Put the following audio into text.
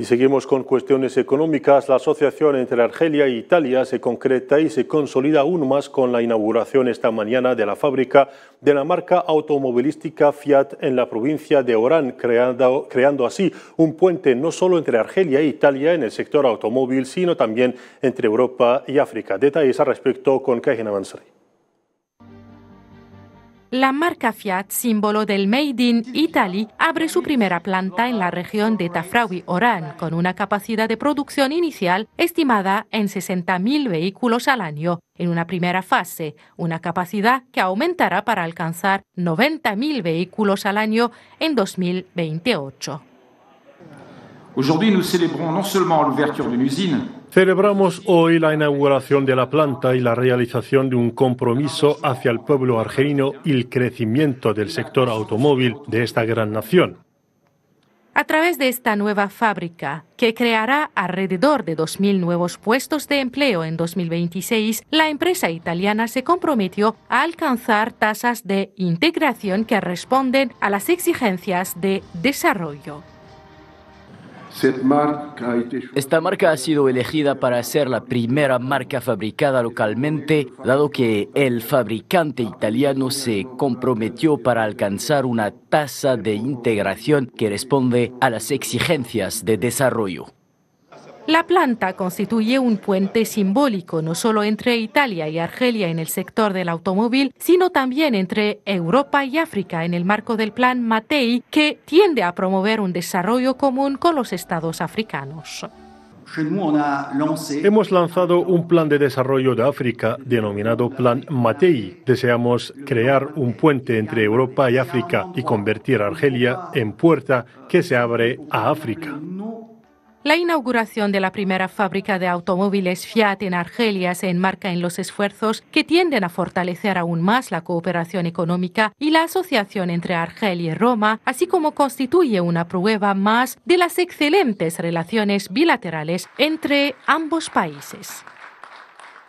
Y seguimos con cuestiones económicas. La asociación entre Argelia e Italia se concreta y se consolida aún más con la inauguración esta mañana de la fábrica de la marca automovilística Fiat en la provincia de Orán, creando así un puente no solo entre Argelia e Italia en el sector automóvil, sino también entre Europa y África. Detalles al respecto con Kahina Mansari. La marca Fiat, símbolo del Made in Italy, abre su primera planta en la región de Tafraoui, Orán, con una capacidad de producción inicial estimada en 60.000 vehículos al año, en una primera fase, una capacidad que aumentará para alcanzar 90.000 vehículos al año en 2028. Aujourd'hui, nous célébrons non seulement l'ouverture d'une usine. Celebramos hoy la inauguración de la planta y la realización de un compromiso hacia el pueblo argelino y el crecimiento del sector automóvil de esta gran nación. A través de esta nueva fábrica, que creará alrededor de 2.000 nuevos puestos de empleo en 2026, la empresa italiana se comprometió a alcanzar tasas de integración que responden a las exigencias de desarrollo. Esta marca ha sido elegida para ser la primera marca fabricada localmente, dado que el fabricante italiano se comprometió para alcanzar una tasa de integración que responde a las exigencias de desarrollo. La planta constituye un puente simbólico no solo entre Italia y Argelia en el sector del automóvil, sino también entre Europa y África en el marco del Plan Mattei, que tiende a promover un desarrollo común con los estados africanos. Hemos lanzado un plan de desarrollo de África denominado Plan Mattei. Deseamos crear un puente entre Europa y África y convertir a Argelia en puerta que se abre a África. La inauguración de la primera fábrica de automóviles Fiat en Argelia se enmarca en los esfuerzos que tienden a fortalecer aún más la cooperación económica y la asociación entre Argelia y Roma, así como constituye una prueba más de las excelentes relaciones bilaterales entre ambos países.